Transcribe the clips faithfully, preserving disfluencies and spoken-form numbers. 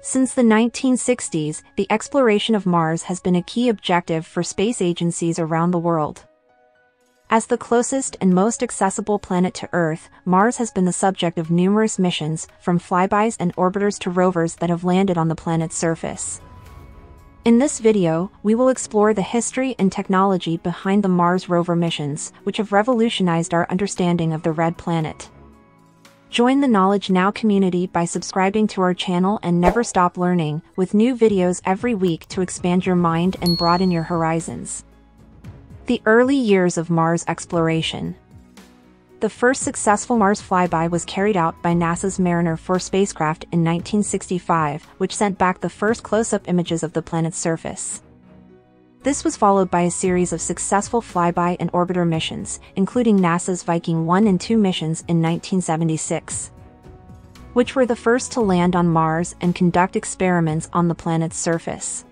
Since the nineteen sixties, the exploration of Mars has been a key objective for space agencies around the world. As the closest and most accessible planet to Earth, Mars has been the subject of numerous missions, from flybys and orbiters to rovers that have landed on the planet's surface. In this video, we will explore the history and technology behind the Mars rover missions, which have revolutionized our understanding of the Red Planet. Join the Knowledge Now community by subscribing to our channel and never stop learning, with new videos every week to expand your mind and broaden your horizons. The early years of Mars exploration. The first successful Mars flyby was carried out by NASA's Mariner four spacecraft in nineteen sixty-five, which sent back the first close-up images of the planet's surface. This was followed by a series of successful flyby and orbiter missions, including NASA's Viking one and two missions in nineteen seventy-six, which were the first to land on Mars and conduct experiments on the planet's surface.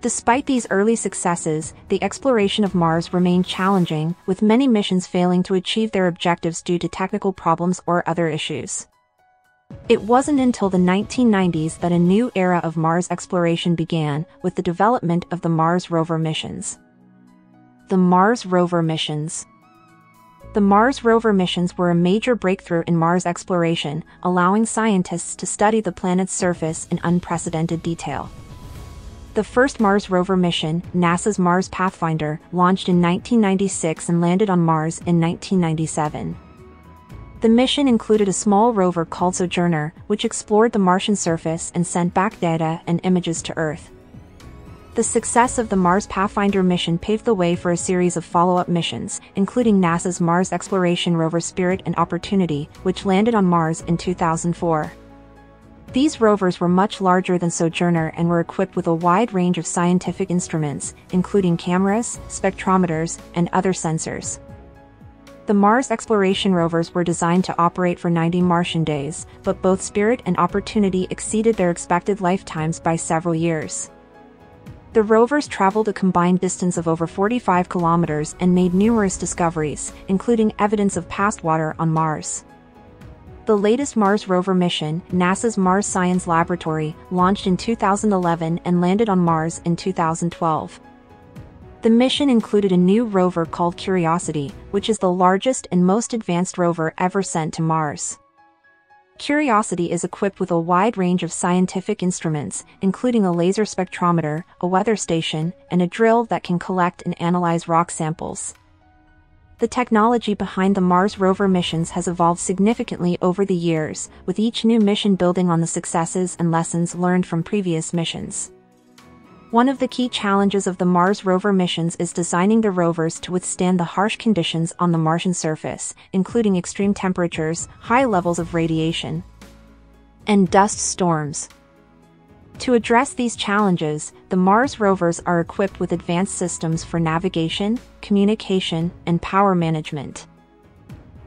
Despite these early successes, the exploration of Mars remained challenging, with many missions failing to achieve their objectives due to technical problems or other issues. It wasn't until the nineteen nineties that a new era of Mars exploration began, with the development of the Mars rover missions. The Mars rover missions. The Mars rover missions were a major breakthrough in Mars exploration, allowing scientists to study the planet's surface in unprecedented detail. The first Mars rover mission, NASA's Mars Pathfinder, launched in nineteen ninety-six and landed on Mars in nineteen ninety-seven. The mission included a small rover called Sojourner, which explored the Martian surface and sent back data and images to Earth. The success of the Mars Pathfinder mission paved the way for a series of follow-up missions, including NASA's Mars exploration rover Spirit and Opportunity, which landed on Mars in two thousand four. These rovers were much larger than Sojourner and were equipped with a wide range of scientific instruments, including cameras, spectrometers, and other sensors. The Mars exploration rovers were designed to operate for ninety Martian days, but both Spirit and Opportunity exceeded their expected lifetimes by several years. The rovers traveled a combined distance of over forty-five kilometers and made numerous discoveries, including evidence of past water on Mars. The latest Mars rover mission, NASA's Mars Science Laboratory, launched in two thousand eleven and landed on Mars in two thousand twelve. The mission included a new rover called Curiosity, which is the largest and most advanced rover ever sent to Mars. Curiosity is equipped with a wide range of scientific instruments, including a laser spectrometer, a weather station, and a drill that can collect and analyze rock samples. The technology behind the Mars rover missions has evolved significantly over the years, with each new mission building on the successes and lessons learned from previous missions. One of the key challenges of the Mars rover missions is designing the rovers to withstand the harsh conditions on the Martian surface, including extreme temperatures, high levels of radiation, and dust storms. To address these challenges, the Mars rovers are equipped with advanced systems for navigation, communication, and power management.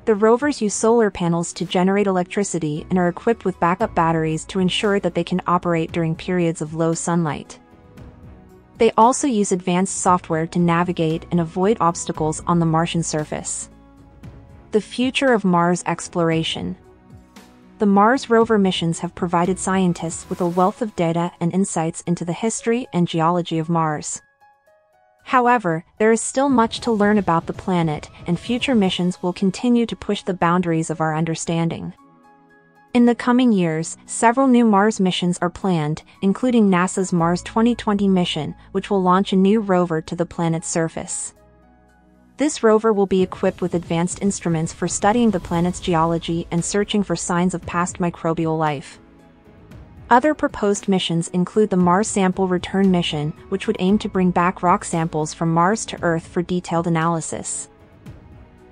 The rovers use solar panels to generate electricity and are equipped with backup batteries to ensure that they can operate during periods of low sunlight. They also use advanced software to navigate and avoid obstacles on the Martian surface. The future of Mars exploration. The Mars rover missions have provided scientists with a wealth of data and insights into the history and geology of Mars. However, there is still much to learn about the planet, and future missions will continue to push the boundaries of our understanding. In the coming years, several new Mars missions are planned, including NASA's Mars twenty twenty mission, which will launch a new rover to the planet's surface. This rover will be equipped with advanced instruments for studying the planet's geology and searching for signs of past microbial life. Other proposed missions include the Mars Sample Return Mission, which would aim to bring back rock samples from Mars to Earth for detailed analysis.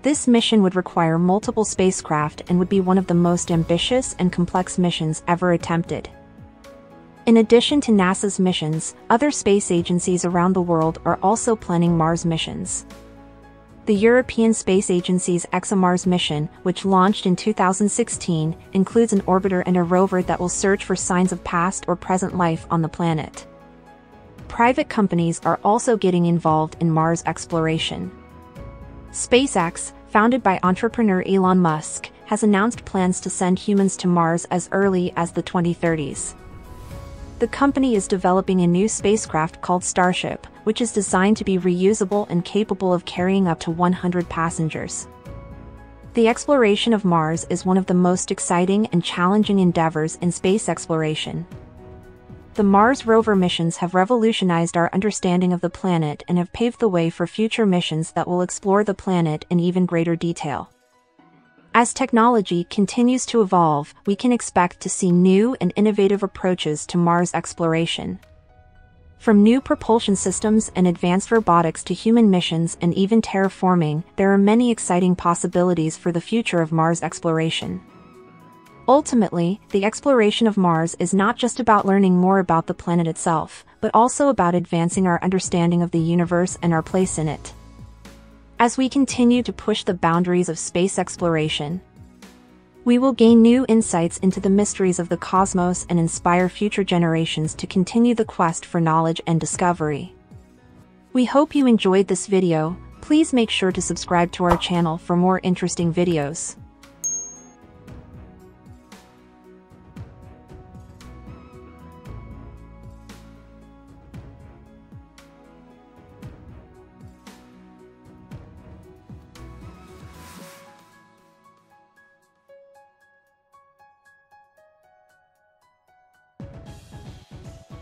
This mission would require multiple spacecraft and would be one of the most ambitious and complex missions ever attempted. In addition to NASA's missions, other space agencies around the world are also planning Mars missions. The European Space Agency's ExoMars mission, which launched in two thousand sixteen, includes an orbiter and a rover that will search for signs of past or present life on the planet. Private companies are also getting involved in Mars exploration. SpaceX, founded by entrepreneur Elon Musk, has announced plans to send humans to Mars as early as the twenty thirties. The company is developing a new spacecraft called Starship, which is designed to be reusable and capable of carrying up to one hundred passengers. The exploration of Mars is one of the most exciting and challenging endeavors in space exploration. The Mars rover missions have revolutionized our understanding of the planet and have paved the way for future missions that will explore the planet in even greater detail. As technology continues to evolve, we can expect to see new and innovative approaches to Mars exploration. From new propulsion systems and advanced robotics to human missions and even terraforming, there are many exciting possibilities for the future of Mars exploration. Ultimately, the exploration of Mars is not just about learning more about the planet itself, but also about advancing our understanding of the universe and our place in it. As we continue to push the boundaries of space exploration, we will gain new insights into the mysteries of the cosmos and inspire future generations to continue the quest for knowledge and discovery. We hope you enjoyed this video. Please make sure to subscribe to our channel for more interesting videos.